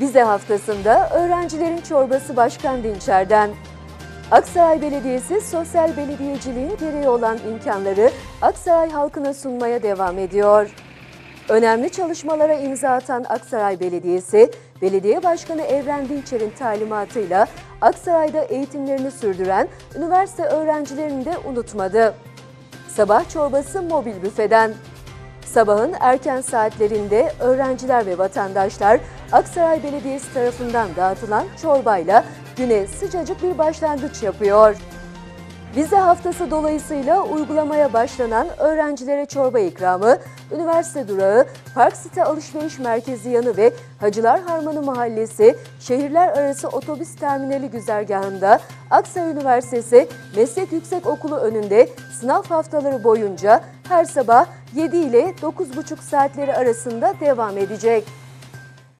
Vize haftasında öğrencilerin çorbası Başkan Dinçer'den. Aksaray Belediyesi sosyal belediyeciliğin gereği olan imkanları Aksaray halkına sunmaya devam ediyor. Önemli çalışmalara imza atan Aksaray Belediyesi, Belediye Başkanı Evren Dinçer'in talimatıyla Aksaray'da eğitimlerini sürdüren üniversite öğrencilerini de unutmadı. Sabah çorbası mobil büfeden. Sabahın erken saatlerinde öğrenciler ve vatandaşlar Aksaray Belediyesi tarafından dağıtılan çorbayla güne sıcacık bir başlangıç yapıyor. Vize haftası dolayısıyla uygulamaya başlanan öğrencilere çorba ikramı, üniversite durağı, Park Site Alışveriş Merkezi yanı ve HACILAR HARMANI MAHALLESİ, şehirler arası otobüs terminali güzergahında Aksaray Üniversitesi Meslek Yüksek Okulu önünde sınav haftaları boyunca her sabah 7 ile 9,5 saatleri arasında devam edecek.